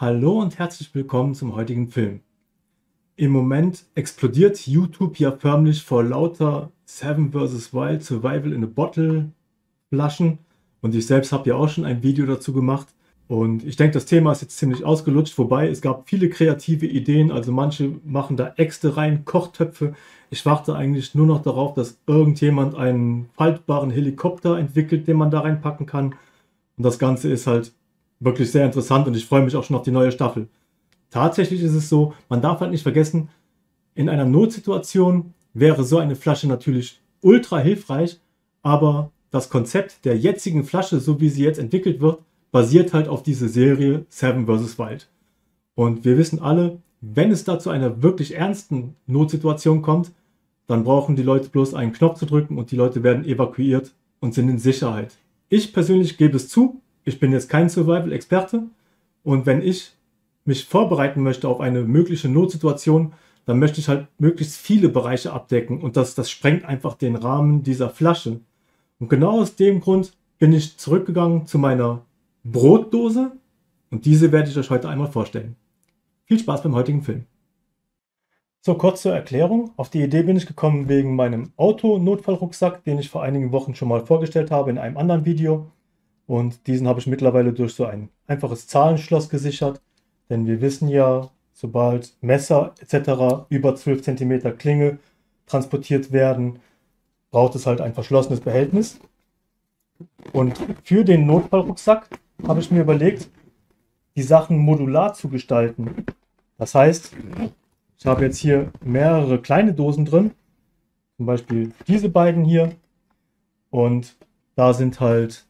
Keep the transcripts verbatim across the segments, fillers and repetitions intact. Hallo und herzlich willkommen zum heutigen Film. Im Moment explodiert YouTube ja förmlich vor lauter Seven versus. Wild Survival in a Bottle Flaschen und ich selbst habe ja auch schon ein Video dazu gemacht und ich denke, das Thema ist jetzt ziemlich ausgelutscht, wobei es gab viele kreative Ideen, also manche machen da Äxte rein, Kochtöpfe. Ich warte eigentlich nur noch darauf, dass irgendjemand einen faltbaren Helikopter entwickelt, den man da reinpacken kann und das Ganze ist halt wirklich sehr interessant und ich freue mich auch schon auf die neue Staffel. Tatsächlich ist es so, man darf halt nicht vergessen, in einer Notsituation wäre so eine Flasche natürlich ultra hilfreich, aber das Konzept der jetzigen Flasche, so wie sie jetzt entwickelt wird, basiert halt auf dieser Serie Seven versus. Wild. Und wir wissen alle, wenn es da zu einer wirklich ernsten Notsituation kommt, dann brauchen die Leute bloß einen Knopf zu drücken und die Leute werden evakuiert und sind in Sicherheit. Ich persönlich gebe es zu, ich bin jetzt kein Survival-Experte und wenn ich mich vorbereiten möchte auf eine mögliche Notsituation, dann möchte ich halt möglichst viele Bereiche abdecken und das, das sprengt einfach den Rahmen dieser Flasche. Und genau aus dem Grund bin ich zurückgegangen zu meiner Brotdose und diese werde ich euch heute einmal vorstellen. Viel Spaß beim heutigen Film. So, kurz zur Erklärung. Auf die Idee bin ich gekommen wegen meinem Auto-Notfallrucksack, den ich vor einigen Wochen schon mal vorgestellt habe in einem anderen Video. Und diesen habe ich mittlerweile durch so ein einfaches Zahlenschloss gesichert. Denn wir wissen ja, sobald Messer et cetera über zwölf Zentimeter Klinge transportiert werden, braucht es halt ein verschlossenes Behältnis. Und für den Notfallrucksack habe ich mir überlegt, die Sachen modular zu gestalten. Das heißt, ich habe jetzt hier mehrere kleine Dosen drin. Zum Beispiel diese beiden hier. Und da sind halt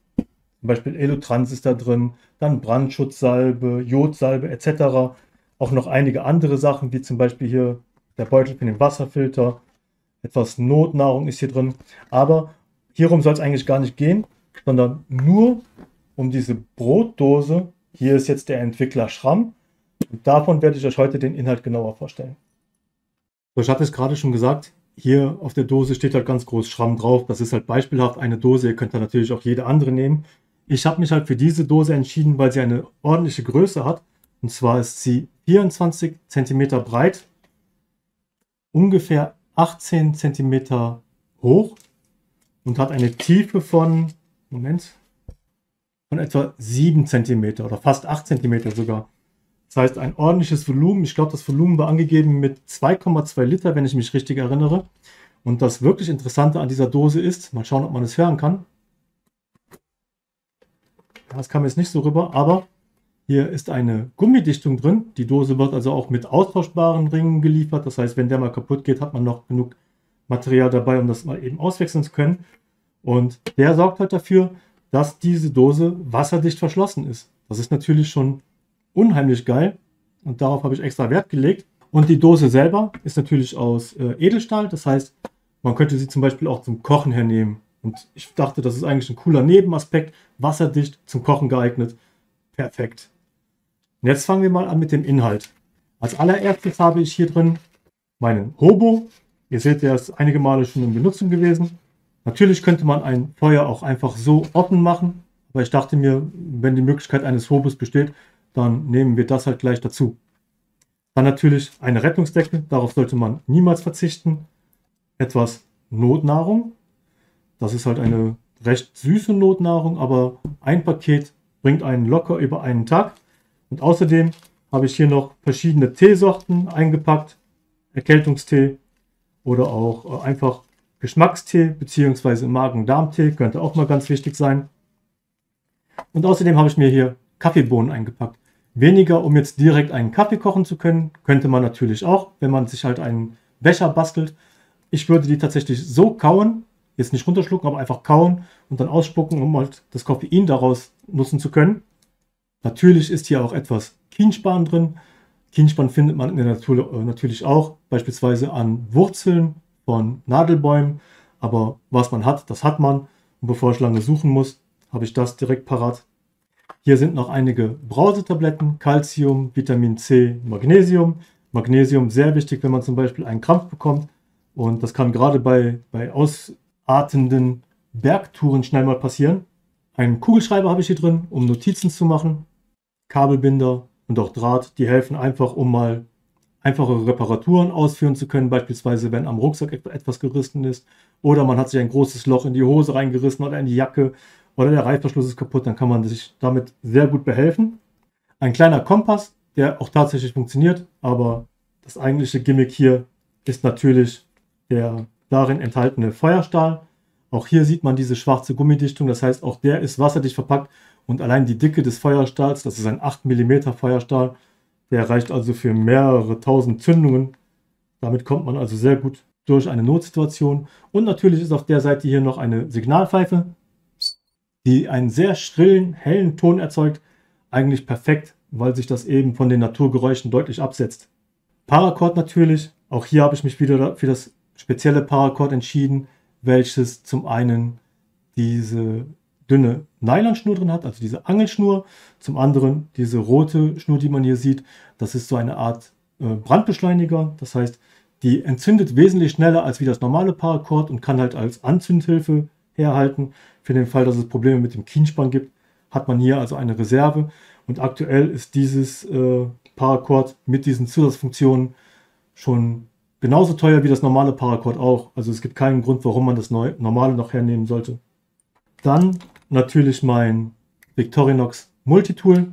zum Beispiel Elotrans ist da drin, dann Brandschutzsalbe, Jodsalbe et cetera. Auch noch einige andere Sachen, wie zum Beispiel hier der Beutel für den Wasserfilter. Etwas Notnahrung ist hier drin. Aber hierum soll es eigentlich gar nicht gehen, sondern nur um diese Brotdose. Hier ist jetzt der Entwickler Schramm. Und davon werde ich euch heute den Inhalt genauer vorstellen. So, ich hatte es gerade schon gesagt. Hier auf der Dose steht halt ganz groß Schramm drauf. Das ist halt beispielhaft eine Dose. Ihr könnt da natürlich auch jede andere nehmen. Ich habe mich halt für diese Dose entschieden, weil sie eine ordentliche Größe hat. Und zwar ist sie vierundzwanzig Zentimeter breit, ungefähr achtzehn Zentimeter hoch und hat eine Tiefe von, Moment, von etwa sieben Zentimeter oder fast acht Zentimeter sogar. Das heißt, ein ordentliches Volumen. Ich glaube, das Volumen war angegeben mit zwei Komma zwei Liter, wenn ich mich richtig erinnere. Und das wirklich Interessante an dieser Dose ist, mal schauen, ob man es hören kann. Das kam jetzt nicht so rüber, aber hier ist eine Gummidichtung drin. Die Dose wird also auch mit austauschbaren Ringen geliefert. Das heißt, wenn der mal kaputt geht, hat man noch genug Material dabei, um das mal eben auswechseln zu können. Und der sorgt halt dafür, dass diese Dose wasserdicht verschlossen ist. Das ist natürlich schon unheimlich geil und darauf habe ich extra Wert gelegt. Und die Dose selber ist natürlich aus äh, Edelstahl. Das heißt, man könnte sie zum Beispiel auch zum Kochen hernehmen. Und ich dachte, das ist eigentlich ein cooler Nebenaspekt. Wasserdicht, zum Kochen geeignet. Perfekt. Und jetzt fangen wir mal an mit dem Inhalt. Als allererstes habe ich hier drin meinen Hobo. Ihr seht, der ist einige Male schon in Benutzung gewesen. Natürlich könnte man ein Feuer auch einfach so offen machen. Aber ich dachte mir, wenn die Möglichkeit eines Hobos besteht, dann nehmen wir das halt gleich dazu. Dann natürlich eine Rettungsdecke. Darauf sollte man niemals verzichten. Etwas Notnahrung. Das ist halt eine recht süße Notnahrung, aber ein Paket bringt einen locker über einen Tag. Und außerdem habe ich hier noch verschiedene Teesorten eingepackt. Erkältungstee oder auch einfach Geschmackstee bzw. Magen-Darm-Tee. Könnte auch mal ganz wichtig sein. Und außerdem habe ich mir hier Kaffeebohnen eingepackt. Weniger, um jetzt direkt einen Kaffee kochen zu können. Könnte man natürlich auch, wenn man sich halt einen Becher bastelt. Ich würde die tatsächlich so kauen. Jetzt nicht runterschlucken, aber einfach kauen und dann ausspucken, um halt das Koffein daraus nutzen zu können. Natürlich ist hier auch etwas Kienspan drin. Kienspan findet man in der Natur natürlich auch, beispielsweise an Wurzeln von Nadelbäumen. Aber was man hat, das hat man. Und bevor ich lange suchen muss, habe ich das direkt parat. Hier sind noch einige Brausetabletten, Calcium, Vitamin C, Magnesium. Magnesium sehr wichtig, wenn man zum Beispiel einen Krampf bekommt. Und das kann gerade bei, bei Aus atmenden Bergtouren schnell mal passieren. Einen Kugelschreiber habe ich hier drin, um Notizen zu machen. Kabelbinder, und auch Draht, die helfen einfach, um mal einfache Reparaturen ausführen zu können, beispielsweise wenn am Rucksack etwas gerissen ist oder man hat sich ein großes Loch in die Hose reingerissen oder in die Jacke oder der Reißverschluss ist kaputt, dann kann man sich damit sehr gut behelfen. Ein kleiner Kompass, der auch tatsächlich funktioniert, aber das eigentliche Gimmick hier ist natürlich der darin enthaltene Feuerstahl. Auch hier sieht man diese schwarze Gummidichtung, das heißt auch der ist wasserdicht verpackt und allein die Dicke des Feuerstahls, das ist ein acht Millimeter Feuerstahl, der reicht also für mehrere tausend Zündungen. Damit kommt man also sehr gut durch eine Notsituation. Und natürlich ist auf der Seite hier noch eine Signalpfeife, die einen sehr schrillen, hellen Ton erzeugt. Eigentlich perfekt, weil sich das eben von den Naturgeräuschen deutlich absetzt. Paracord natürlich. Auch hier habe ich mich wieder für das spezielle Paracord entschieden, welches zum einen diese dünne Nylonschnur drin hat, also diese Angelschnur. Zum anderen diese rote Schnur, die man hier sieht, das ist so eine Art äh, Brandbeschleuniger. Das heißt, die entzündet wesentlich schneller als wie das normale Paracord und kann halt als Anzündhilfe herhalten. Für den Fall, dass es Probleme mit dem Kienspan gibt, hat man hier also eine Reserve. Und aktuell ist dieses äh, Paracord mit diesen Zusatzfunktionen schon genauso teuer wie das normale Paracord auch. Also es gibt keinen Grund, warum man das neu, normale noch hernehmen sollte. Dann natürlich mein Victorinox Multitool.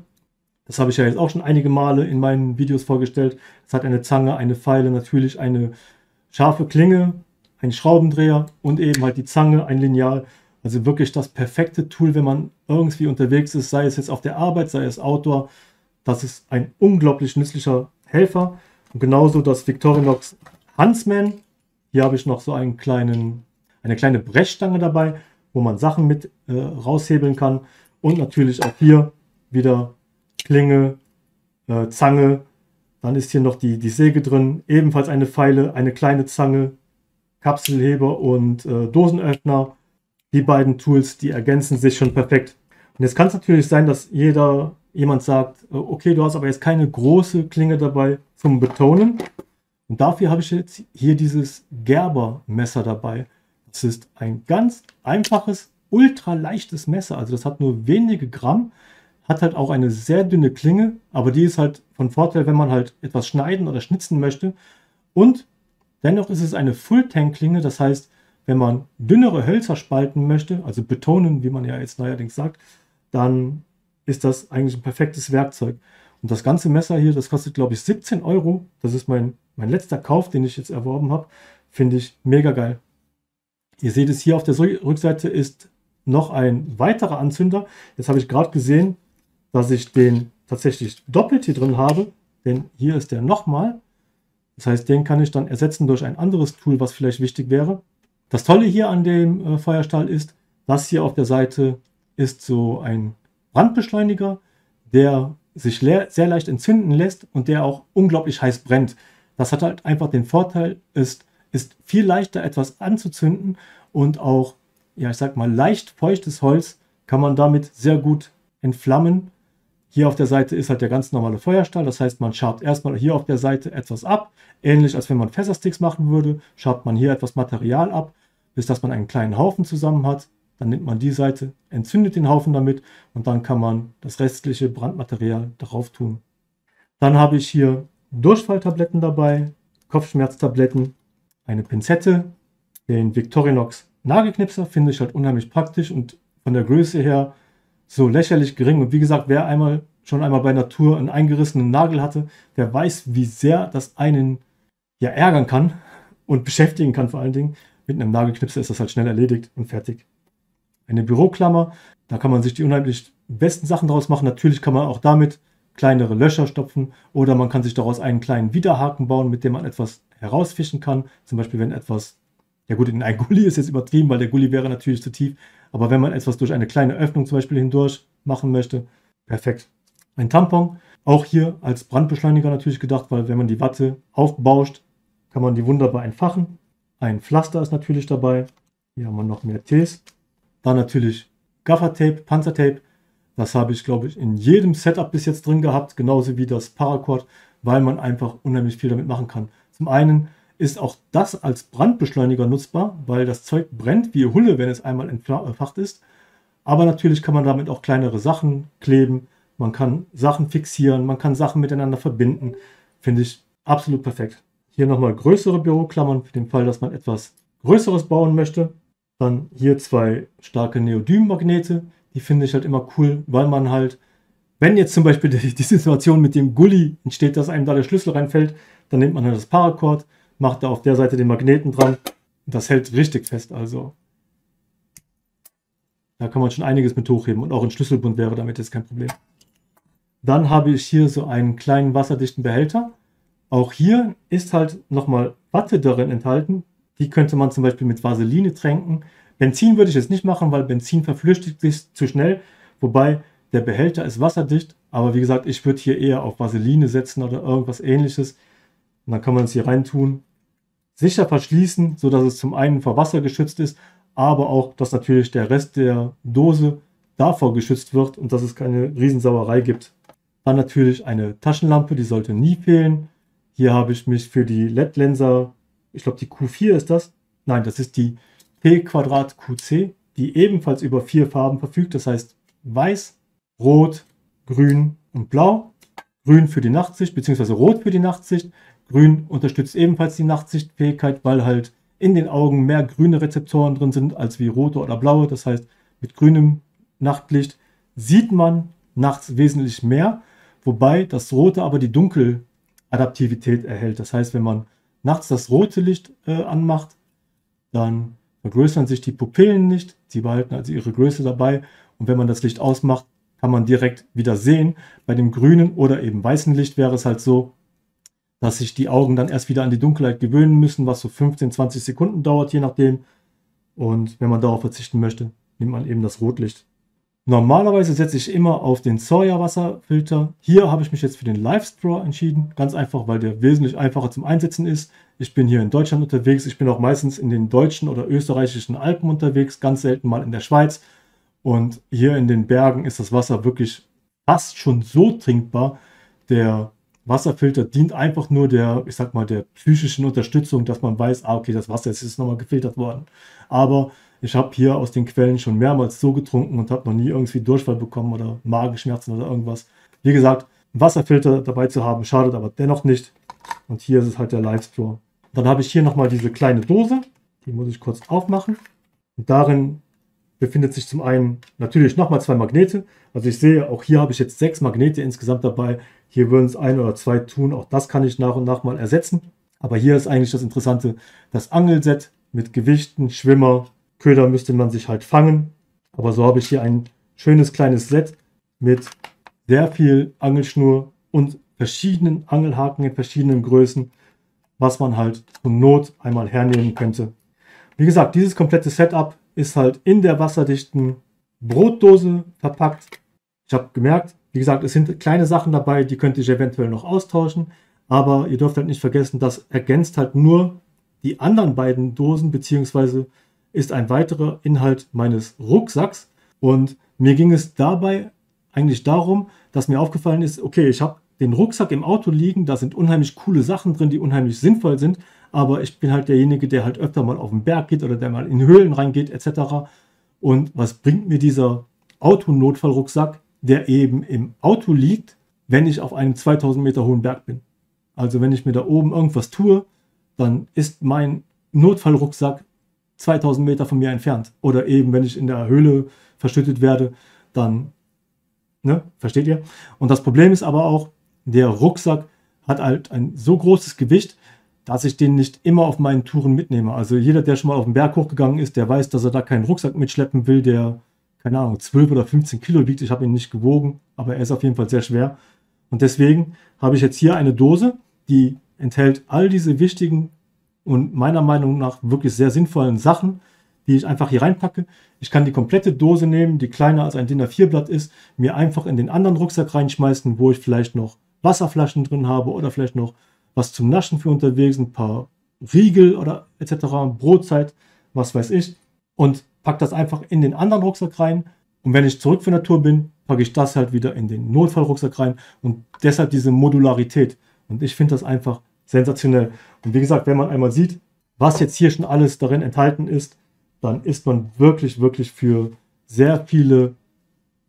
Das habe ich ja jetzt auch schon einige Male in meinen Videos vorgestellt. Es hat eine Zange, eine Feile, natürlich eine scharfe Klinge, einen Schraubendreher und eben halt die Zange, ein Lineal. Also wirklich das perfekte Tool, wenn man irgendwie unterwegs ist, sei es jetzt auf der Arbeit, sei es Outdoor. Das ist ein unglaublich nützlicher Helfer. Und genauso das Victorinox Huntsman. Hier habe ich noch so einen kleinen, eine kleine Brechstange dabei, wo man Sachen mit äh, raushebeln kann. Und natürlich auch hier wieder Klinge, äh, Zange. Dann ist hier noch die, die Säge drin. Ebenfalls eine Feile, eine kleine Zange, Kapselheber und äh, Dosenöffner. Die beiden Tools, die ergänzen sich schon perfekt. Und jetzt kann es natürlich sein, dass jeder jemand sagt, äh, okay, du hast aber jetzt keine große Klinge dabei zum Betonen. Und dafür habe ich jetzt hier dieses Gerber Messer dabei. Es ist ein ganz einfaches, ultra leichtes Messer. Also das hat nur wenige Gramm, hat halt auch eine sehr dünne Klinge, aber die ist halt von Vorteil, wenn man halt etwas schneiden oder schnitzen möchte. Und dennoch ist es eine Full-Tank-Klinge, das heißt, wenn man dünnere Hölzer spalten möchte, also betonen, wie man ja jetzt neuerdings sagt, dann ist das eigentlich ein perfektes Werkzeug. Und das ganze Messer hier, das kostet, glaube ich, siebzehn Euro. Das ist mein, mein letzter Kauf, den ich jetzt erworben habe. Finde ich mega geil. Ihr seht es hier auf der Rückseite ist noch ein weiterer Anzünder. Jetzt habe ich gerade gesehen, dass ich den tatsächlich doppelt hier drin habe, denn hier ist der nochmal. Das heißt, den kann ich dann ersetzen durch ein anderes Tool, was vielleicht wichtig wäre. Das Tolle hier an dem äh, Feuerstahl ist, das hier auf der Seite ist so ein Brandbeschleuniger, der sich le- sehr leicht entzünden lässt und der auch unglaublich heiß brennt. Das hat halt einfach den Vorteil, ist ist viel leichter etwas anzuzünden und auch, ja ich sag mal, leicht feuchtes Holz kann man damit sehr gut entflammen. Hier auf der Seite ist halt der ganz normale Feuerstahl, das heißt man schabt erstmal hier auf der Seite etwas ab, ähnlich als wenn man Fässersticks machen würde, schabt man hier etwas Material ab, bis dass man einen kleinen Haufen zusammen hat, dann nimmt man die Seite, entzündet den Haufen damit und dann kann man das restliche Brandmaterial darauf tun. Dann habe ich hier Durchfalltabletten dabei, Kopfschmerztabletten, eine Pinzette, den Victorinox Nagelknipser finde ich halt unheimlich praktisch und von der Größe her so lächerlich gering. Und wie gesagt, wer einmal schon einmal bei Natur einen eingerissenen Nagel hatte, der weiß, wie sehr das einen ja ärgern kann und beschäftigen kann vor allen Dingen. Mit einem Nagelknipser ist das halt schnell erledigt und fertig. Eine Büroklammer, da kann man sich die unheimlich besten Sachen draus machen. Natürlich kann man auch damit kleinere Löcher stopfen oder man kann sich daraus einen kleinen Widerhaken bauen, mit dem man etwas herausfischen kann. Zum Beispiel, wenn etwas, ja gut, in ein Gulli ist jetzt übertrieben, weil der Gulli wäre natürlich zu tief, aber wenn man etwas durch eine kleine Öffnung zum Beispiel hindurch machen möchte, perfekt. Ein Tampon, auch hier als Brandbeschleuniger natürlich gedacht, weil wenn man die Watte aufbauscht, kann man die wunderbar entfachen. Ein Pflaster ist natürlich dabei, hier haben wir noch mehr Tees. Dann natürlich Gaffertape, Panzertape, das habe ich, glaube ich, in jedem Setup bis jetzt drin gehabt, genauso wie das Paracord, weil man einfach unheimlich viel damit machen kann. Zum einen ist auch das als Brandbeschleuniger nutzbar, weil das Zeug brennt wie Hulle, wenn es einmal entfacht ist. Aber natürlich kann man damit auch kleinere Sachen kleben, Man kann Sachen fixieren, man kann Sachen miteinander verbinden. Finde ich absolut perfekt. Hier nochmal größere Büroklammern für den Fall, dass man etwas Größeres bauen möchte. Dann hier zwei starke Neodym-Magnete. Die finde ich halt immer cool, weil man halt, wenn jetzt zum Beispiel die, die Situation mit dem Gully entsteht, dass einem da der Schlüssel reinfällt, dann nimmt man halt das Paracord, macht da auf der Seite den Magneten dran. Das hält richtig fest, also da kann man schon einiges mit hochheben und auch ein Schlüsselbund wäre damit jetzt kein Problem. Dann habe ich hier so einen kleinen wasserdichten Behälter. Auch hier ist halt nochmal Watte darin enthalten. Die könnte man zum Beispiel mit Vaseline tränken. Benzin würde ich jetzt nicht machen, weil Benzin verflüchtigt sich zu schnell. Wobei der Behälter ist wasserdicht, aber wie gesagt, ich würde hier eher auf Vaseline setzen oder irgendwas Ähnliches. Und dann kann man es hier reintun. Sicher verschließen, sodass es zum einen vor Wasser geschützt ist, aber auch, dass natürlich der Rest der Dose davor geschützt wird und dass es keine Riesensauerei gibt. Dann natürlich eine Taschenlampe, die sollte nie fehlen. Hier habe ich mich für die L E D-Lenser, ich glaube die Q vier ist das, nein, das ist die P zwei Q C, die ebenfalls über vier Farben verfügt, das heißt weiß, rot, grün und blau. Grün für die Nachtsicht, beziehungsweise rot für die Nachtsicht. Grün unterstützt ebenfalls die Nachtsichtfähigkeit, weil halt in den Augen mehr grüne Rezeptoren drin sind als wie rote oder blaue. Das heißt, mit grünem Nachtlicht sieht man nachts wesentlich mehr, wobei das Rote aber die Dunkeladaptivität erhält. Das heißt, wenn man nachts das rote Licht äh, anmacht, dann vergrößern sich die Pupillen nicht. Sie behalten also ihre Größe dabei und wenn man das Licht ausmacht, kann man direkt wieder sehen. Bei dem grünen oder eben weißen Licht wäre es halt so, dass sich die Augen dann erst wieder an die Dunkelheit gewöhnen müssen, was so fünfzehn, zwanzig Sekunden dauert, je nachdem. Und wenn man darauf verzichten möchte, nimmt man eben das Rotlicht. Normalerweise setze ich immer auf den Sawyer-Wasserfilter. Hier habe ich mich jetzt für den Lifestraw entschieden. Ganz einfach, weil der wesentlich einfacher zum Einsetzen ist. Ich bin hier in Deutschland unterwegs. Ich bin auch meistens in den deutschen oder österreichischen Alpen unterwegs, ganz selten mal in der Schweiz. Und hier in den Bergen ist das Wasser wirklich fast schon so trinkbar. Der Wasserfilter dient einfach nur der, ich sag mal, der psychischen Unterstützung, dass man weiß, ah, okay, das Wasser ist jetzt nochmal gefiltert worden. Aber ich habe hier aus den Quellen schon mehrmals so getrunken und habe noch nie irgendwie Durchfall bekommen oder Magenschmerzen oder irgendwas. Wie gesagt, einen Wasserfilter dabei zu haben, schadet aber dennoch nicht. Und hier ist es halt der Lifestraw. Dann habe ich hier nochmal diese kleine Dose, die muss ich kurz aufmachen. Und darin befindet sich zum einen natürlich nochmal zwei Magnete. Also ich sehe, auch hier habe ich jetzt sechs Magnete insgesamt dabei. Hier würden es ein oder zwei tun. Auch das kann ich nach und nach mal ersetzen. Aber hier ist eigentlich das Interessante, das Angelset mit Gewichten, Schwimmer, Köder müsste man sich halt fangen. Aber so habe ich hier ein schönes kleines Set mit sehr viel Angelschnur und verschiedenen Angelhaken in verschiedenen Größen, was man halt zur Not einmal hernehmen könnte. Wie gesagt, dieses komplette Setup ist halt in der wasserdichten Brotdose verpackt. Ich habe gemerkt, wie gesagt, es sind kleine Sachen dabei, die könnte ich eventuell noch austauschen. Aber ihr dürft halt nicht vergessen, das ergänzt halt nur die anderen beiden Dosen, beziehungsweise ist ein weiterer Inhalt meines Rucksacks. Und mir ging es dabei eigentlich darum, dass mir aufgefallen ist, okay, ich habe den Rucksack im Auto liegen, da sind unheimlich coole Sachen drin, die unheimlich sinnvoll sind, aber ich bin halt derjenige, der halt öfter mal auf den Berg geht oder der mal in Höhlen reingeht et cetera. Und was bringt mir dieser Autonotfallrucksack, der eben im Auto liegt, wenn ich auf einem zweitausend Meter hohen Berg bin? Also wenn ich mir da oben irgendwas tue, dann ist mein Notfallrucksack zweitausend Meter von mir entfernt. Oder eben, wenn ich in der Höhle verschüttet werde, dann, ne, versteht ihr? Und das Problem ist aber auch, der Rucksack hat halt ein so großes Gewicht, dass ich den nicht immer auf meinen Touren mitnehme. Also jeder, der schon mal auf den Berg hochgegangen ist, der weiß, dass er da keinen Rucksack mitschleppen will, der, keine Ahnung, zwölf oder fünfzehn Kilo wiegt. Ich habe ihn nicht gewogen, aber er ist auf jeden Fall sehr schwer. Und deswegen habe ich jetzt hier eine Dose, die enthält all diese wichtigen und meiner Meinung nach wirklich sehr sinnvollen Sachen, die ich einfach hier reinpacke. Ich kann die komplette Dose nehmen, die kleiner als ein D I N A vier Blatt ist, mir einfach in den anderen Rucksack reinschmeißen, wo ich vielleicht noch Wasserflaschen drin habe oder vielleicht noch was zum Naschen für unterwegs, ein paar Riegel oder et cetera, Brotzeit, was weiß ich. Und packe das einfach in den anderen Rucksack rein. Und wenn ich zurück von der Tour bin, packe ich das halt wieder in den Notfallrucksack rein. Und deshalb diese Modularität. Und ich finde das einfach sensationell. Und wie gesagt, wenn man einmal sieht, was jetzt hier schon alles darin enthalten ist, dann ist man wirklich, wirklich für sehr viele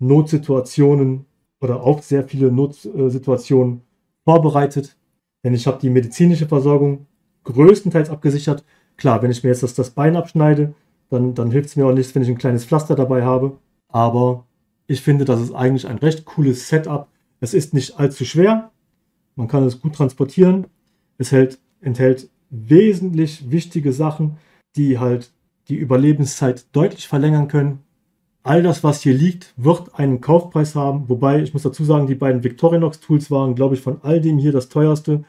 Notsituationen oder auf sehr viele Notsituationen vorbereitet. Denn ich habe die medizinische Versorgung größtenteils abgesichert. Klar, wenn ich mir jetzt das, das Bein abschneide, dann, dann hilft es mir auch nichts, wenn ich ein kleines Pflaster dabei habe. Aber ich finde, das ist eigentlich ein recht cooles Setup. Es ist nicht allzu schwer. Man kann es gut transportieren. Es hält, enthält wesentlich wichtige Sachen, die halt die Überlebenszeit deutlich verlängern können. All das, was hier liegt, wird einen Kaufpreis haben. Wobei, ich muss dazu sagen, die beiden Victorinox-Tools waren, glaube ich, von all dem hier das teuerste.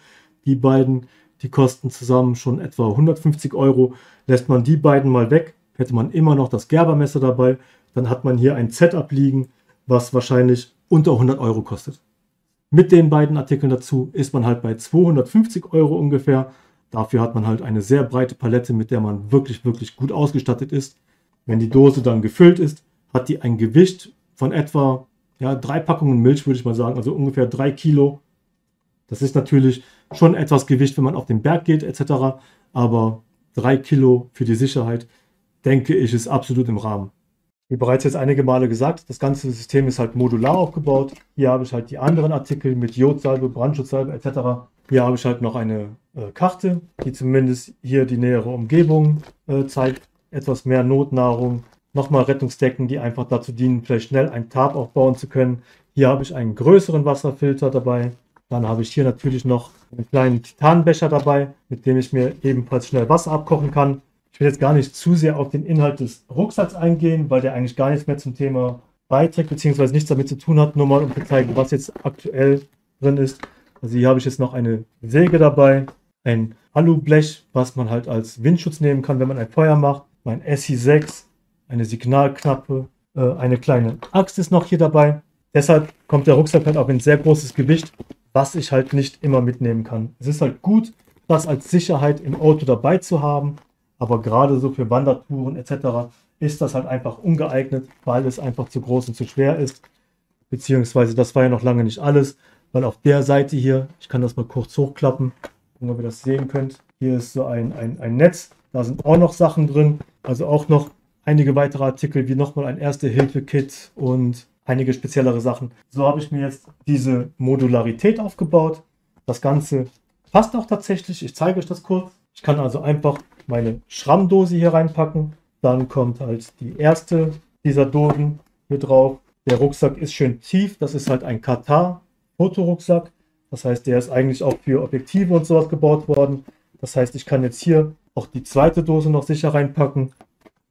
Die beiden, die kosten zusammen schon etwa hundertfünfzig Euro. Lässt man die beiden mal weg, hätte man immer noch das Gerbermesser dabei. Dann hat man hier ein Setup liegen, was wahrscheinlich unter hundert Euro kostet. Mit den beiden Artikeln dazu ist man halt bei zweihundertfünfzig Euro ungefähr. Dafür hat man halt eine sehr breite Palette, mit der man wirklich, wirklich gut ausgestattet ist. Wenn die Dose dann gefüllt ist, hat die ein Gewicht von etwa ja, drei Packungen Milch, würde ich mal sagen, also ungefähr drei Kilo. Das ist natürlich schon etwas Gewicht, wenn man auf den Berg geht et cetera. Aber drei Kilo für die Sicherheit, denke ich, ist absolut im Rahmen. Wie bereits jetzt einige Male gesagt, das ganze System ist halt modular aufgebaut. Hier habe ich halt die anderen Artikel mit Jodsalbe, Brandschutzsalbe et cetera. Hier habe ich halt noch eine äh, Karte, die zumindest hier die nähere Umgebung äh, zeigt. Etwas mehr Notnahrung, nochmal Rettungsdecken, die einfach dazu dienen, vielleicht schnell einen Tarp aufbauen zu können. Hier habe ich einen größeren Wasserfilter dabei. Dann habe ich hier natürlich noch einen kleinen Titanbecher dabei, mit dem ich mir ebenfalls schnell Wasser abkochen kann. Ich will jetzt gar nicht zu sehr auf den Inhalt des Rucksacks eingehen, weil der eigentlich gar nichts mehr zum Thema beiträgt, beziehungsweise nichts damit zu tun hat, nur mal um zu zeigen, was jetzt aktuell drin ist. Also hier habe ich jetzt noch eine Säge dabei, ein Alublech, was man halt als Windschutz nehmen kann, wenn man ein Feuer macht, mein S I sechs, eine Signalknappe, äh, eine kleine Axt ist noch hier dabei. Deshalb kommt der Rucksack halt auf ein sehr großes Gewicht, was ich halt nicht immer mitnehmen kann. Es ist halt gut, das als Sicherheit im Auto dabei zu haben. Aber gerade so für Wandertouren et cetera ist das halt einfach ungeeignet, weil es einfach zu groß und zu schwer ist. Beziehungsweise das war ja noch lange nicht alles, weil auf der Seite hier, ich kann das mal kurz hochklappen, wenn ihr das sehen könnt, hier ist so ein, ein, ein Netz, da sind auch noch Sachen drin, also auch noch einige weitere Artikel, wie nochmal ein Erste-Hilfe-Kit und einige speziellere Sachen. So habe ich mir jetzt diese Modularität aufgebaut. Das Ganze passt auch tatsächlich, ich zeige euch das kurz. Ich kann also einfach meine Schrammdose hier reinpacken. Dann kommt halt die erste dieser Dosen hier drauf. Der Rucksack ist schön tief. Das ist halt ein Katar-Fotorucksack. Das heißt, der ist eigentlich auch für Objektive und sowas gebaut worden. Das heißt, ich kann jetzt hier auch die zweite Dose noch sicher reinpacken.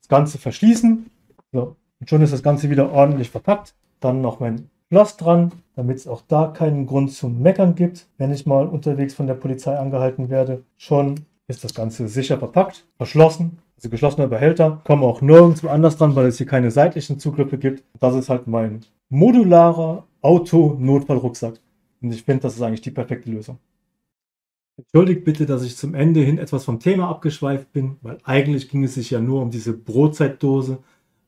Das Ganze verschließen. So. Und schon ist das Ganze wieder ordentlich verpackt. Dann noch mein Schloss dran, damit es auch da keinen Grund zum Meckern gibt, wenn ich mal unterwegs von der Polizei angehalten werde. Schon ist das Ganze sicher verpackt, verschlossen, also geschlossener Behälter. Komme auch nirgendwo anders dran, weil es hier keine seitlichen Zugriffe gibt. Das ist halt mein modularer Auto-Notfallrucksack. Und ich finde, das ist eigentlich die perfekte Lösung. Entschuldigt bitte, dass ich zum Ende hin etwas vom Thema abgeschweift bin, weil eigentlich ging es sich ja nur um diese Brotzeitdose.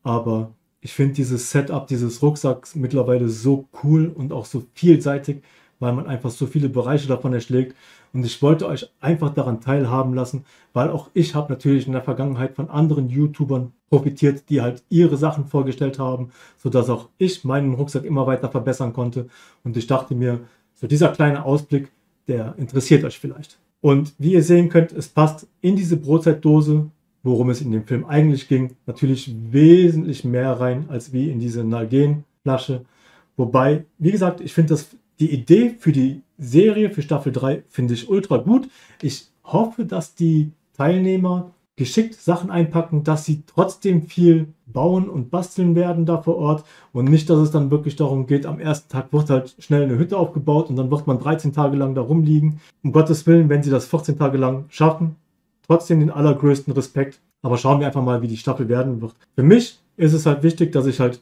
Aber ich finde dieses Setup dieses Rucksacks mittlerweile so cool und auch so vielseitig, weil man einfach so viele Bereiche davon erschlägt. Und ich wollte euch einfach daran teilhaben lassen, weil auch ich habe natürlich in der Vergangenheit von anderen YouTubern profitiert, die halt ihre Sachen vorgestellt haben, sodass auch ich meinen Rucksack immer weiter verbessern konnte. Und ich dachte mir, so dieser kleine Ausblick, der interessiert euch vielleicht. Und wie ihr sehen könnt, es passt in diese Brotzeitdose, worum es in dem Film eigentlich ging, natürlich wesentlich mehr rein, als wie in diese Nalgen-Flasche. Wobei, wie gesagt, ich finde das... Die Idee für die Serie, für Staffel drei, finde ich ultra gut. Ich hoffe, dass die Teilnehmer geschickt Sachen einpacken, dass sie trotzdem viel bauen und basteln werden da vor Ort und nicht, dass es dann wirklich darum geht, am ersten Tag wird halt schnell eine Hütte aufgebaut und dann wird man dreizehn Tage lang da rumliegen. Um Gottes Willen, wenn sie das vierzehn Tage lang schaffen, trotzdem den allergrößten Respekt. Aber schauen wir einfach mal, wie die Staffel werden wird. Für mich ist es halt wichtig, dass ich halt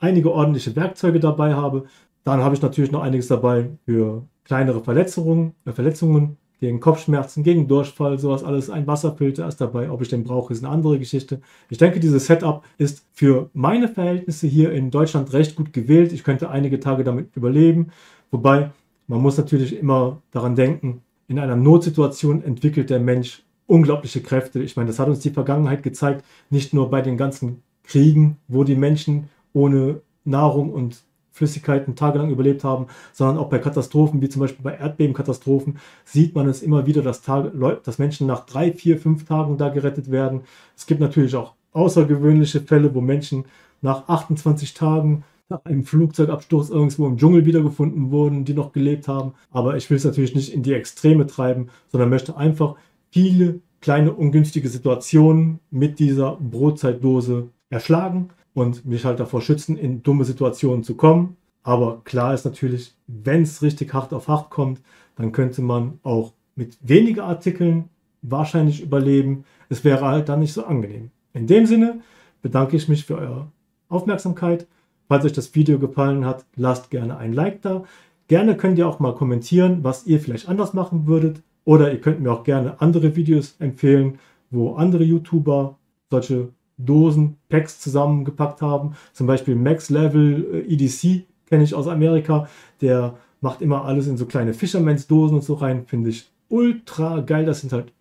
einige ordentliche Werkzeuge dabei habe. Dann habe ich natürlich noch einiges dabei für kleinere Verletzungen, äh Verletzungen gegen Kopfschmerzen, gegen Durchfall, sowas alles. Ein Wasserfilter ist dabei. Ob ich den brauche, ist eine andere Geschichte. Ich denke, dieses Setup ist für meine Verhältnisse hier in Deutschland recht gut gewählt. Ich könnte einige Tage damit überleben. Wobei, man muss natürlich immer daran denken, in einer Notsituation entwickelt der Mensch unglaubliche Kräfte. Ich meine, das hat uns die Vergangenheit gezeigt. Nicht nur bei den ganzen Kriegen, wo die Menschen ohne Nahrung und Flüssigkeiten tagelang überlebt haben, sondern auch bei Katastrophen, wie zum Beispiel bei Erdbebenkatastrophen, sieht man es immer wieder, dass, Tage, dass Menschen nach drei, vier, fünf Tagen da gerettet werden. Es gibt natürlich auch außergewöhnliche Fälle, wo Menschen nach achtundzwanzig Tagen nach einem Flugzeugabsturz irgendwo im Dschungel wiedergefunden wurden, die noch gelebt haben. Aber ich will es natürlich nicht in die Extreme treiben, sondern möchte einfach viele kleine ungünstige Situationen mit dieser Brotzeitdose erschlagen und mich halt davor schützen, in dumme Situationen zu kommen. Aber klar ist natürlich, wenn es richtig hart auf hart kommt, dann könnte man auch mit weniger Artikeln wahrscheinlich überleben. Es wäre halt dann nicht so angenehm. In dem Sinne bedanke ich mich für eure Aufmerksamkeit. Falls euch das Video gefallen hat, lasst gerne ein Like da. Gerne könnt ihr auch mal kommentieren, was ihr vielleicht anders machen würdet. Oder ihr könnt mir auch gerne andere Videos empfehlen, wo andere YouTuber solche Dosen, Packs zusammengepackt haben. Zum Beispiel Max Level, E D C, kenne ich aus Amerika. Der macht immer alles in so kleine Fishermans-Dosen und so rein. Finde ich ultra geil. Das sind halt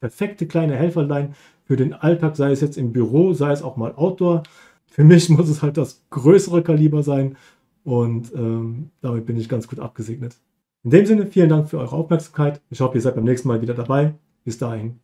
perfekte kleine Helferlein für den Alltag, sei es jetzt im Büro, sei es auch mal Outdoor. Für mich muss es halt das größere Kaliber sein und ähm, damit bin ich ganz gut abgesegnet. In dem Sinne, vielen Dank für eure Aufmerksamkeit. Ich hoffe, ihr seid beim nächsten Mal wieder dabei. Bis dahin.